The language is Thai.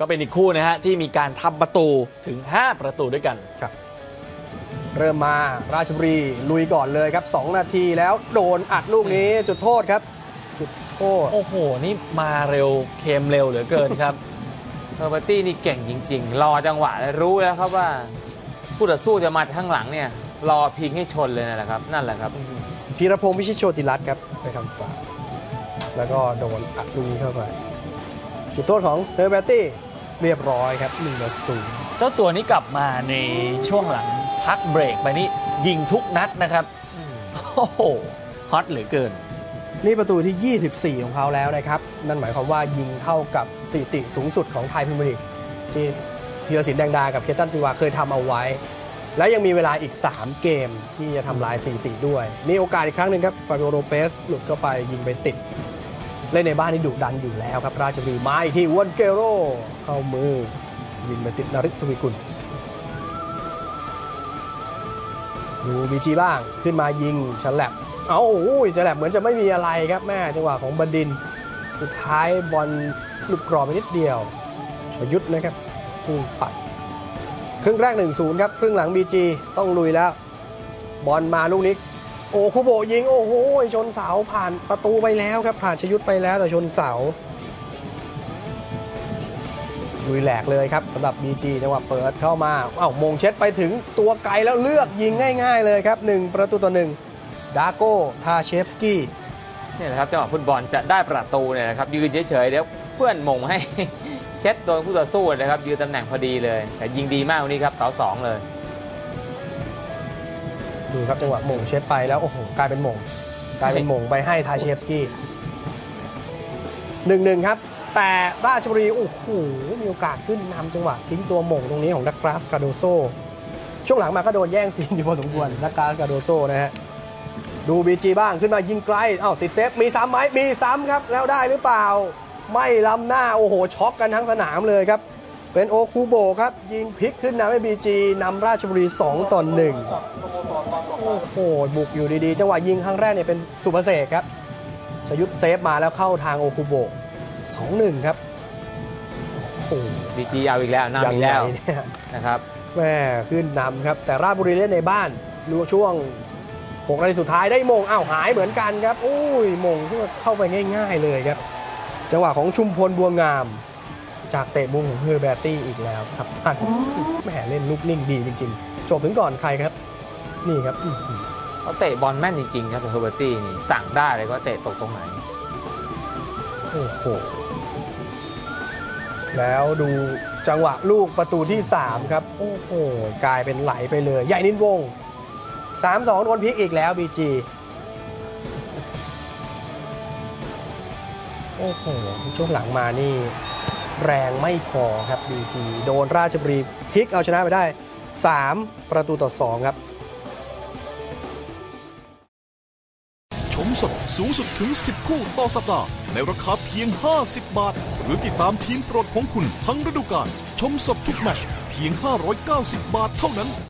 ก็เป็นอีกคู่นะฮะที่มีการทำประตูถึง5ประตูด้วยกันครับเริ่มมาราชบุรีลุยก่อนเลยครับ2นาทีแล้วโดนอัดลูกนี้จุดโทษครับจุดโทษโอ้โหนี่มาเร็วเค็มเร็วเหลือเกินครับเฮอร์เบอร์ตี้นี่เก่งจริงๆรอจังหวะรู้แล้วครับว่าผู้ต่อสู้จะมาข้างหลังเนี่ยรอพิงให้ชนเลยนะครับนั่นแหละครับพีรพงศ์วิชิตโชติรัตน์ครับไปทำฟาวล์แล้วก็โดนอัดลูกเข้าไปจุดโทษของเฮอร์เบอร์ตี้เรียบร้อยครับ1-0เจ้าตัวนี้กลับมาในช่วงหลังพักเบรกไปนี่ยิงทุกนัดนะครับโอ้โหฮอตเหลือเกินนี่ประตูที่24ของเขาแล้วนะครับนั่นหมายความว่ายิงเท่ากับสถิติสูงสุดของไทยพรีเมียร์ลีกที่ธีรศิลป์แดงดากับเคตันซิวาเคยทำเอาไว้และยังมีเวลาอีก3เกมที่จะทำลายสถิติด้วยนี่โอกาสอีกครั้งหนึ่งครับฟาบิโอ โลเปสหลุดเข้าไปยิงไปติดเล่นในบ้านนี่ดุดันอยู่แล้วครับราชบุรีมาอีกทีวันเกโรเข้ามือยิงไปติดนฤทธิ์ทวีกุลดูบีจีบ้างขึ้นมายิงฉลับเอาโอ้ยฉลับเหมือนจะไม่มีอะไรครับแม่จังหวะของบดินทร์สุดท้ายบอลหลุดกรอบไปนิดเดียวชยุทธนะครับพุ่งปัดครึ่งแรก 1-0 ครับครึ่งหลังบีจีต้องลุยแล้วบอลมาลูกนี้โอ้คุโบยิงโอ้โหชนเสาผ่านประตูไปแล้วครับผ่านชยุทธไปแล้วแต่ชนเสาลุยแหลกเลยครับสำหรับ BG จังหวะเปิดเข้ามาเอ้ามงเช็ดไปถึงตัวไกลแล้วเลือกยิงง่ายๆเลยครับ1-1ดาโก้ทาเชฟสกี้นี่แหละครับจังหวะฟุตบอลจะได้ประตูเนี่ยนะครับยืนเฉยๆเดี๋ยวเพื่อนมงให้ เช็ดโดนคู่ต่อสู้นะครับยืนตำแหน่งพอดีเลยแต่ยิงดีมากวันนี้ครับเสา2เลยดูครับจังหวะมงเช็ดไปแล้วโอ้โหกลายเป็นมงไปให้ทาเชฟสกี้1-1ครับแต่ราชบุรีโอ้โหมีโอกาสขึ้นนำจังหวะทิ้งตัวหม่งตรงนี้ของดักลาสกาโดโซช่วงหลังมาก็โดนแย่งซีนอยู่พอสมควรดักลาสกาโดโซนะฮะดูบีจีบ้างขึ้นมายิงไกลอ้าวติดเซฟมีซ้ำไหมมีซ้ำครับแล้วได้หรือเปล่าไม่ล้ำหน้าโอ้โหช็อกกันทั้งสนามเลยครับเป็นโอคูโบครับยิงพลิกขึ้นนำให้บีจีนำราชบุรี2-1โอ้โหบุกอยู่ดีๆจังหวะยิงครั้งแรกเนี่ยเป็นสุภเสกครับชยุทธเซฟมาแล้วเข้าทางโอคูโบ2-1ครับบีจีเอาอีกแล้วนำอีกแล้วนะครับแม่ขึ้นนำครับแต่ราชบุรีเล่นในบ้านดูช่วง6นาทีสุดท้ายได้มงอ้าวหายเหมือนกันครับอุ้ยมงเข้าไปง่ายๆเลยครับจังหวะของชุมพลบัวงามจากเตะมุมของเฮอร์เบอร์ตี้อีกแล้วครับท่านแม่เล่นลูกนิ่งดีจริงๆจบถึงก่อนใครครับนี่ครับเขาเตะบอลแม่นจริงๆครับเฮอร์เบอร์ตี้นี่สั่งได้เลยว่าเตะตกตรงไหนโอ้โหแล้วดูจังหวะลูกประตูที่3ครับโอ้โหกลายเป็นไหลไปเลยใหญ่นินวง 3-2 โดนพลิกอีกแล้วบีจีโอ้โหช่วงหลังมานี่แรงไม่พอครับบีจีโดนราชบุรีพลิกเอาชนะไปได้3-2ครับชมสดสูงสุดถึง10คู่ต่อสัปดาห์ในราคาเพียง50 บาทหรือติดตามทีมโปรดของคุณทั้งฤดูกาลชมสดทุกแมตช์เพียง590 บาทเท่านั้น